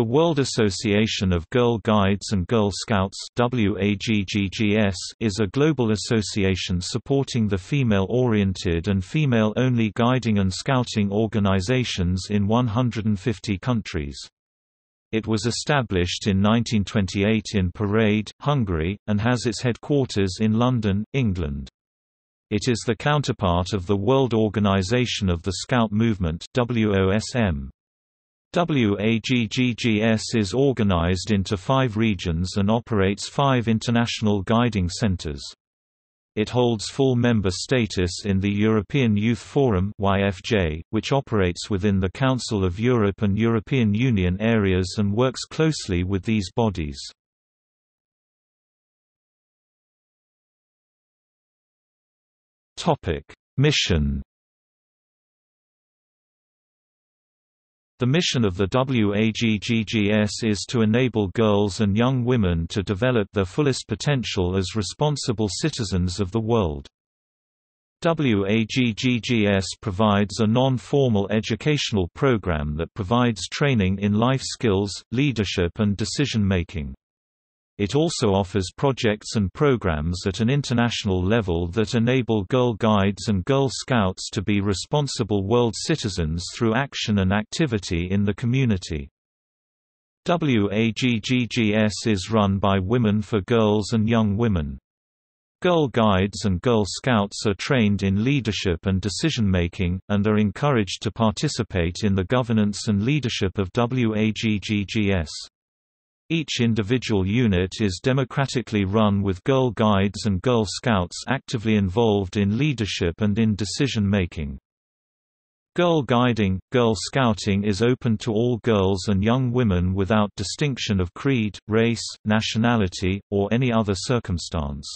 The World Association of Girl Guides and Girl Scouts (WAGGGS) is a global association supporting the female-oriented and female-only guiding and scouting organizations in 150 countries. It was established in 1928 in Parade, Hungary, and has its headquarters in London, England. It is the counterpart of the World Organization of the Scout Movement (WOSM). WAGGGS is organized into 5 regions and operates 5 international guiding centers. It holds full member status in the European Youth Forum (YFJ), which operates within the Council of Europe and European Union areas and works closely with these bodies. Topic: Mission. The mission of the WAGGGS is to enable girls and young women to develop their fullest potential as responsible citizens of the world. WAGGGS provides a non-formal educational program that provides training in life skills, leadership and decision-making. It also offers projects and programs at an international level that enable Girl Guides and Girl Scouts to be responsible world citizens through action and activity in the community. WAGGGS is run by Women for Girls and Young Women. Girl Guides and Girl Scouts are trained in leadership and decision-making, and are encouraged to participate in the governance and leadership of WAGGGS. Each individual unit is democratically run with Girl Guides and Girl Scouts actively involved in leadership and in decision-making. Girl Guiding, Girl Scouting is open to all girls and young women without distinction of creed, race, nationality, or any other circumstance.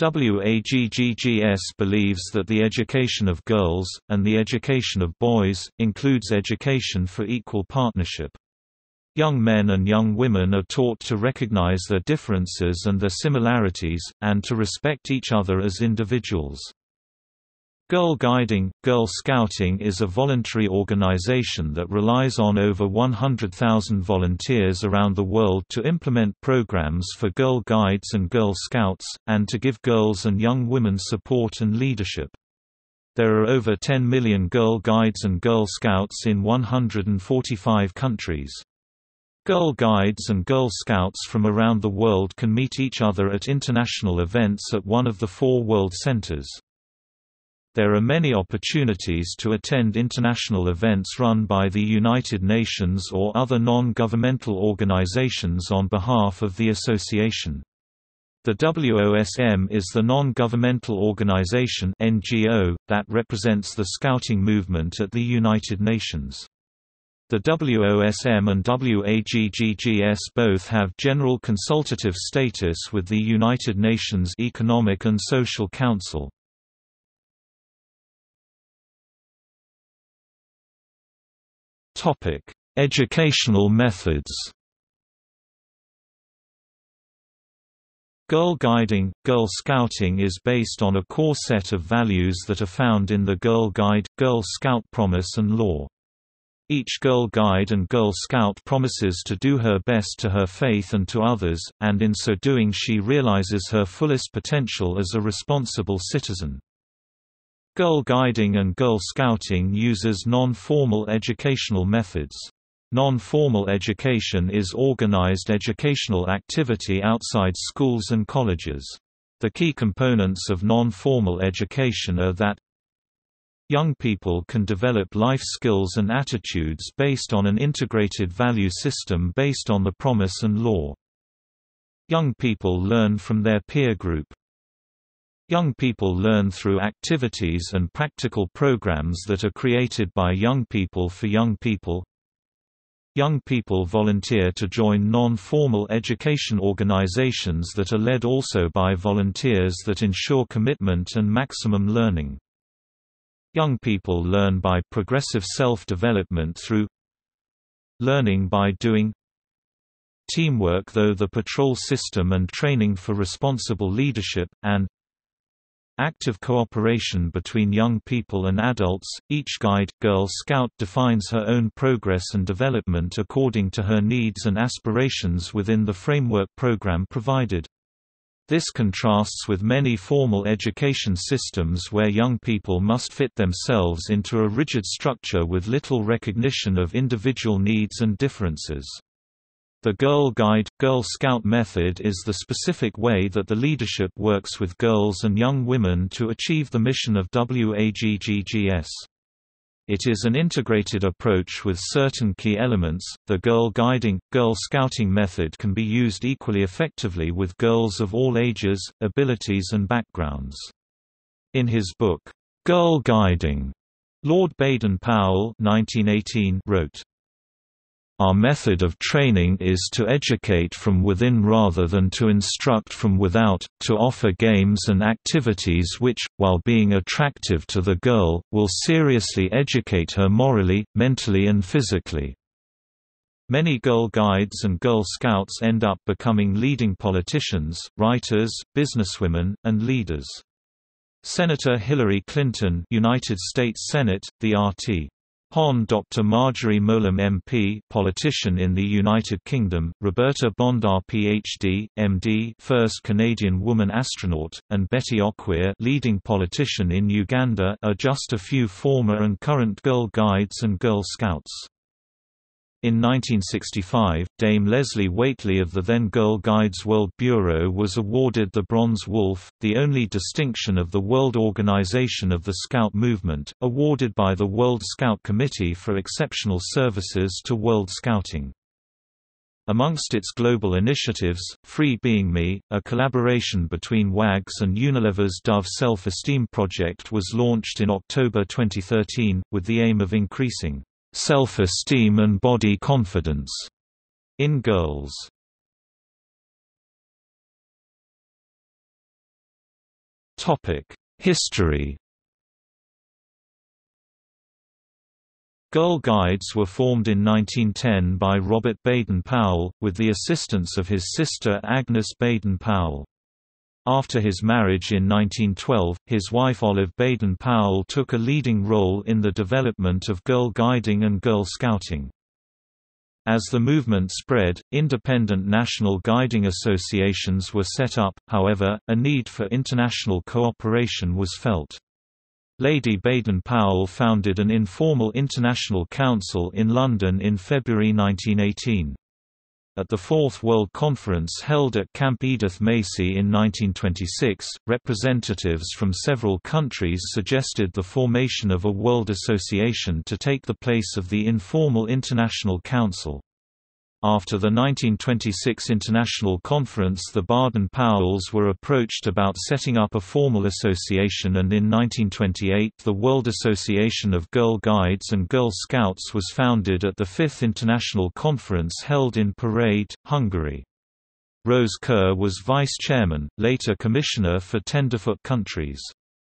WAGGGS believes that the education of girls, and the education of boys, includes education for equal partnership. Young men and young women are taught to recognize their differences and their similarities, and to respect each other as individuals. Girl Guiding, Girl Scouting is a voluntary organization that relies on over 100,000 volunteers around the world to implement programs for Girl Guides and Girl Scouts, and to give girls and young women support and leadership. There are over 10 million Girl Guides and Girl Scouts in 145 countries. Girl Guides and Girl Scouts from around the world can meet each other at international events at one of the 4 World Centers. There are many opportunities to attend international events run by the United Nations or other non-governmental organizations on behalf of the association. The WOSM is the non-governmental organization (NGO) that represents the scouting movement at the United Nations. The WOSM and WAGGGS both have general consultative status with the United Nations Economic and Social Council. Topic: Educational methods. Girl Guiding, Girl Scouting is based on a core set of values that are found in the Girl Guide, Girl Scout Promise and Law. Each Girl Guide and Girl Scout promises to do her best to her faith and to others, and in so doing she realizes her fullest potential as a responsible citizen. Girl Guiding and Girl Scouting uses non-formal educational methods. Non-formal education is organized educational activity outside schools and colleges. The key components of non-formal education are that young people can develop life skills and attitudes based on an integrated value system based on the promise and law. Young people learn from their peer group. Young people learn through activities and practical programs that are created by young people for young people. Young people volunteer to join non-formal education organizations that are led also by volunteers that ensure commitment and maximum learning. Young people learn by progressive self-development through learning by doing, teamwork through the patrol system and training for responsible leadership, and active cooperation between young people and adults. Each guide, Girl Scout, defines her own progress and development according to her needs and aspirations within the framework program provided. This contrasts with many formal education systems where young people must fit themselves into a rigid structure with little recognition of individual needs and differences. The Girl Guide – Girl Scout method is the specific way that the leadership works with girls and young women to achieve the mission of WAGGGS. It is an integrated approach with certain key elements. The Girl Guiding – Girl Scouting method can be used equally effectively with girls of all ages, abilities and backgrounds. In his book, Girl Guiding, Lord Baden-Powell wrote, "Our method of training is to educate from within rather than to instruct from without, to offer games and activities which, while being attractive to the girl, will seriously educate her morally, mentally and physically." Many Girl Guides and Girl Scouts end up becoming leading politicians, writers, businesswomen, and leaders. Senator Hillary Clinton, United States Senate, the R.T. Hon. Dr. Marjorie Mowlam MP, politician in the United Kingdom, Roberta Bondar PhD, MD, first Canadian woman astronaut, and Betty Okwir, leading politician in Uganda, are just a few former and current Girl Guides and Girl Scouts. In 1965, Dame Leslie Whateley of the then Girl Guides World Bureau was awarded the Bronze Wolf, the only distinction of the World Organization of the Scout Movement, awarded by the World Scout Committee for exceptional services to World Scouting. Amongst its global initiatives, Free Being Me, a collaboration between WAGS and Unilever's Dove Self-Esteem Project, was launched in October 2013, with the aim of increasing self-esteem and body confidence in girls. History. Girl Guides were formed in 1910 by Robert Baden-Powell, with the assistance of his sister Agnes Baden-Powell. After his marriage in 1912, his wife Olive Baden-Powell took a leading role in the development of Girl Guiding and Girl Scouting. As the movement spread, independent national guiding associations were set up. However, a need for international cooperation was felt. Lady Baden-Powell founded an informal international council in London in February 1918. At the Fourth World Conference held at Camp Edith Macy in 1926, representatives from several countries suggested the formation of a world association to take the place of the informal International Council. After the 1926 International Conference, the Baden-Powells were approached about setting up a formal association, and in 1928 the World Association of Girl Guides and Girl Scouts was founded at the Fifth International Conference held in Parade, Hungary. Rose Kerr was vice chairman, later commissioner for Tenderfoot countries.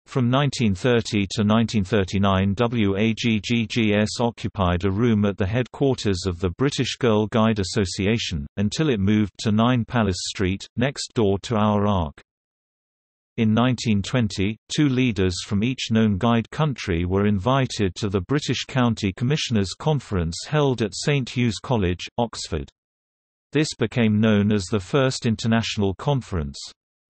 From 1930 to 1939, WAGGGS occupied a room at the headquarters of the British Girl Guide Association, until it moved to 9 Palace Street, next door to Our Ark. In 1920, two leaders from each known guide country were invited to the British County Commissioners' Conference held at St. Hugh's College, Oxford. This became known as the First International Conference.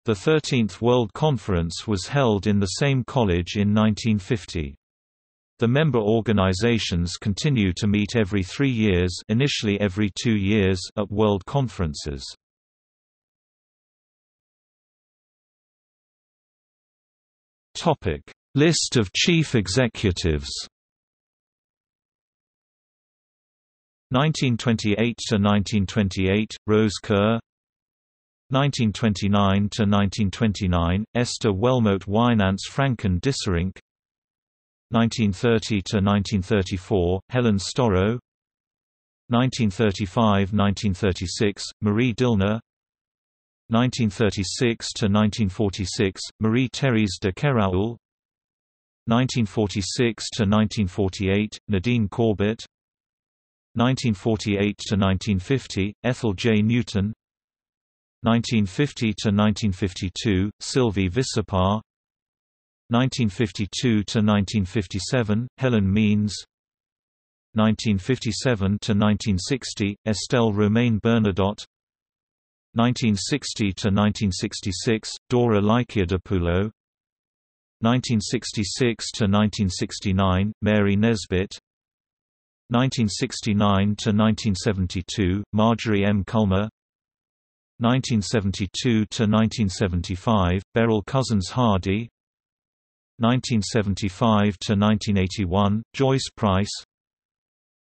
The 13th World Conference was held in the same college in 1950. The member organizations continue to meet every 3 years, initially every 2 years, at world conferences. Topic: List of chief executives. 1928 to 1928, Rose Kerr. 1929–1929, Esther Wellmote Wineance Franken Disserink. 1930–1934, Helen Storrow. 1935–1936, Marie Dilner. 1936–1946, Marie Therese de Keraul. 1946–1948, Nadine Corbett. 1948–1950, Ethel J Newton. 1950 to 1952, Sylvie Vipar. 1952–1957, Helen Means 1957–1960, Estelle Romaine Bernadotte 1960–1966, Dora Lyciadapoulo 1966–1969, Mary Nesbitt 1969–1972, Marjorie M. Culmer 1972–1975, Beryl Cousins Hardy 1975–1981, Joyce Price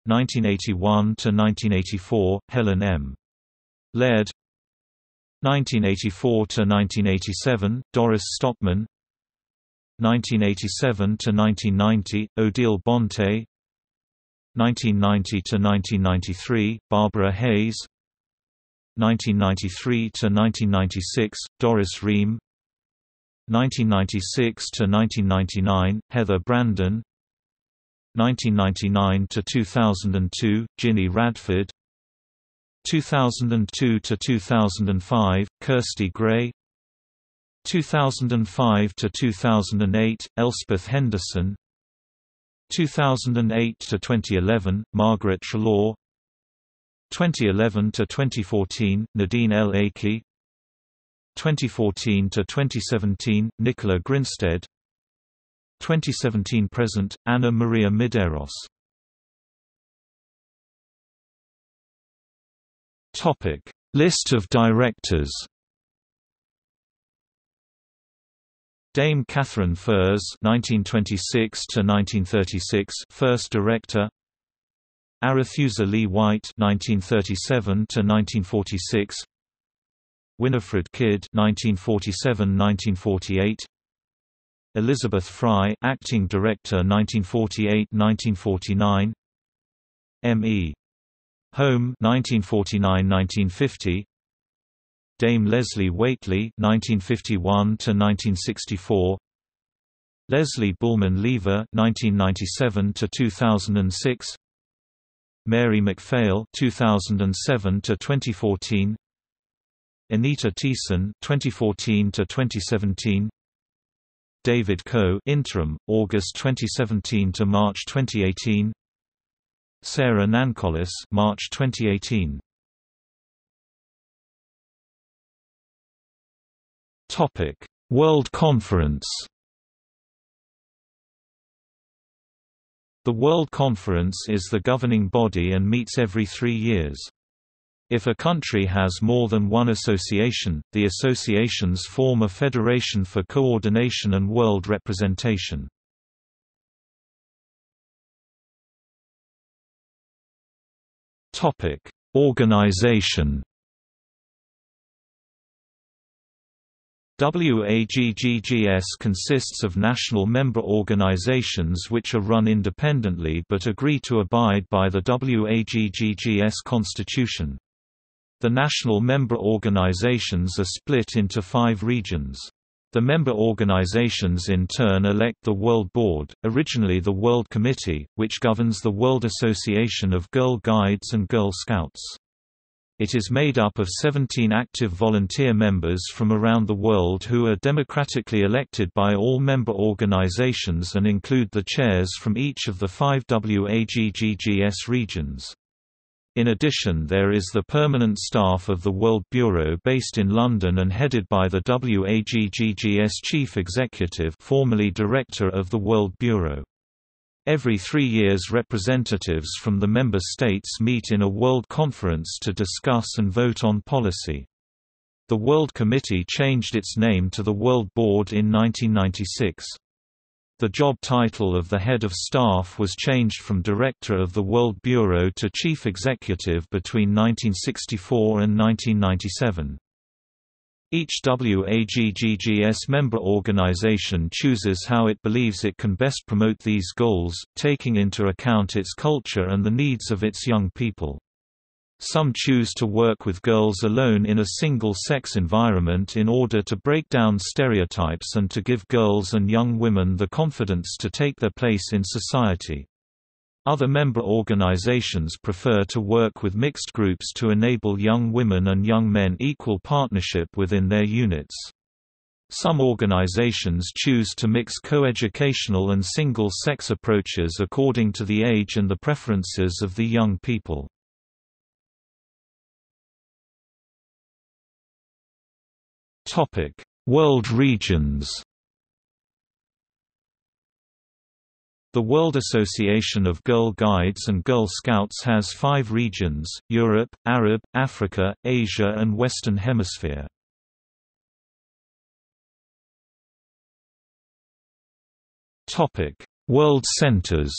1981–1984, Helen M. Laird 1984–1987, Doris Stopman 1987–1990, Odile Bonte 1990–1993, Barbara Hayes 1993–1996, Doris Ream 1996–1999, Heather Brandon 1999–2002, Ginny Radford 2002–2005, Kirsty Gray 2005–2008, Elspeth Henderson 2008–2011, Margaret Trelaw 2011–2014, Nadine L. Akey 2014–2017, Nicola Grinstead 2017–present, Anna Maria Mideros. List of directors. Dame Catherine Furze (1926–1936), first director. Arethusa Lee White (1937–1946), Winifred Kidd (1947–1948), Elizabeth Fry, acting director (1948–1949), M. E. Holm (1949–1950), Dame Leslie Whateley (1951–1964), Leslie Bullman Lever (1997–2006), Mary MacPhail (2007–2014), Anita Thiessen (2014–2017), David Coe (interim, August 2017 to March 2018), Sarah Nancolis, March 2018. Topic: World Conference. The World Conference is the governing body and meets every 3 years. If a country has more than one association, the associations form a federation for coordination and world representation. Topic: Organization. WAGGGS consists of national member organizations which are run independently but agree to abide by the WAGGGS constitution. The national member organizations are split into 5 regions. The member organizations in turn elect the World Board, originally the World Committee, which governs the World Association of Girl Guides and Girl Scouts. It is made up of 17 active volunteer members from around the world who are democratically elected by all member organizations and include the chairs from each of the 5 WAGGGS regions. In addition, there is the permanent staff of the World Bureau based in London and headed by the WAGGGS Chief Executive, formerly Director of the World Bureau. Every 3 years, representatives from the member states meet in a World Conference to discuss and vote on policy. The World Committee changed its name to the World Board in 1996. The job title of the head of staff was changed from Director of the World Bureau to Chief Executive between 1964 and 1997. Each WAGGGS member organization chooses how it believes it can best promote these goals, taking into account its culture and the needs of its young people. Some choose to work with girls alone in a single-sex environment in order to break down stereotypes and to give girls and young women the confidence to take their place in society. Other member organizations prefer to work with mixed groups to enable young women and young men equal partnership within their units. Some organizations choose to mix coeducational and single-sex approaches according to the age and the preferences of the young people. World regions. The World Association of Girl Guides and Girl Scouts has 5 regions: Europe, Arab, Africa, Asia and Western Hemisphere. World centers.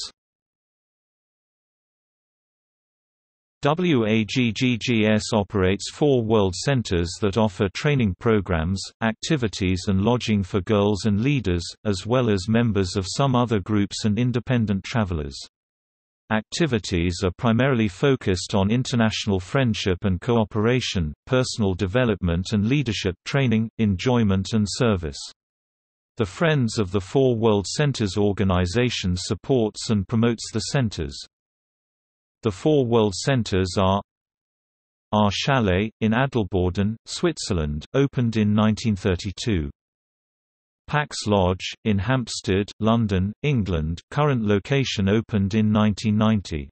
WAGGGS operates 4 world centers that offer training programs, activities and lodging for girls and leaders, as well as members of some other groups and independent travelers. Activities are primarily focused on international friendship and cooperation, personal development and leadership training, enjoyment and service. The Friends of the 4 World Centers organization supports and promotes the centers. The 4 World Centers are: Our Chalet, in Adelborden, Switzerland, opened in 1932. Pax Lodge, in Hampstead, London, England, current location opened in 1990.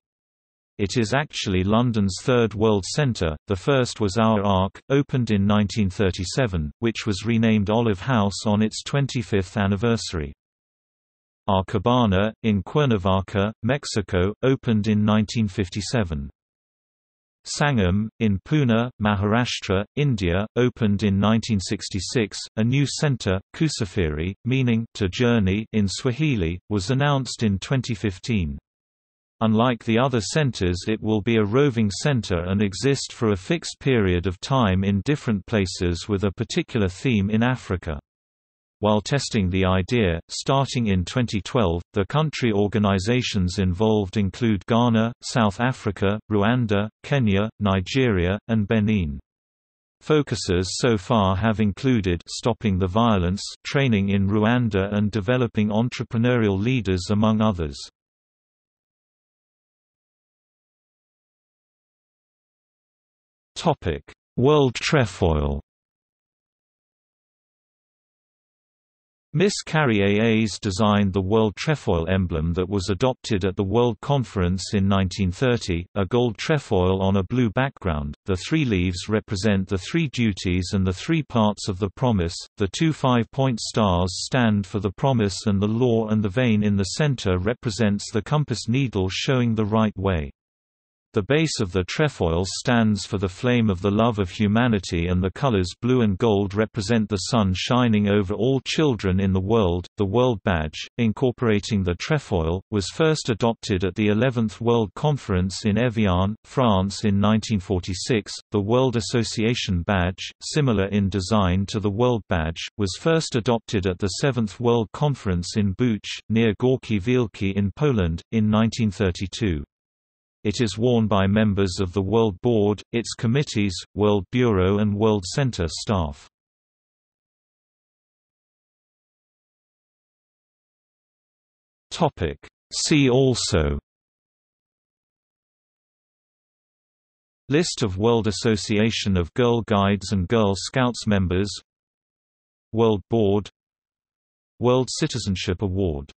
It is actually London's 3rd World Centre. The first was Our Ark, opened in 1937, which was renamed Olive House on its 25th anniversary. Our Cabana, in Cuernavaca, Mexico, opened in 1957. Sangam, in Pune, Maharashtra, India, opened in 1966. A new centre, Kusafiri, meaning to journey in Swahili, was announced in 2015. Unlike the other centers, it will be a roving center and exist for a fixed period of time in different places with a particular theme in Africa. While testing the idea, starting in 2012, the country organizations involved include Ghana, South Africa, Rwanda, Kenya, Nigeria, and Benin. Focuses so far have included stopping the violence, training in Rwanda and developing entrepreneurial leaders, among others. World Trefoil. Miss Carrie Hayes designed the World Trefoil emblem that was adopted at the World Conference in 1930, a gold trefoil on a blue background. The 3 leaves represent the 3 duties and the 3 parts of the promise. The 2 5-point stars stand for the promise and the law, and the vein in the center represents the compass needle showing the right way. The base of the trefoil stands for the flame of the love of humanity, and the colors blue and gold represent the sun shining over all children in the world. The World Badge, incorporating the trefoil, was first adopted at the 11th World Conference in Evian, France in 1946. The World Association Badge, similar in design to the World Badge, was first adopted at the 7th World Conference in Buch, near Górki Wielki in Poland, in 1932. It is worn by members of the World Board, its committees, World Bureau and World Center staff. See also: List of World Association of Girl Guides and Girl Scouts members, World Board, World Citizenship Award.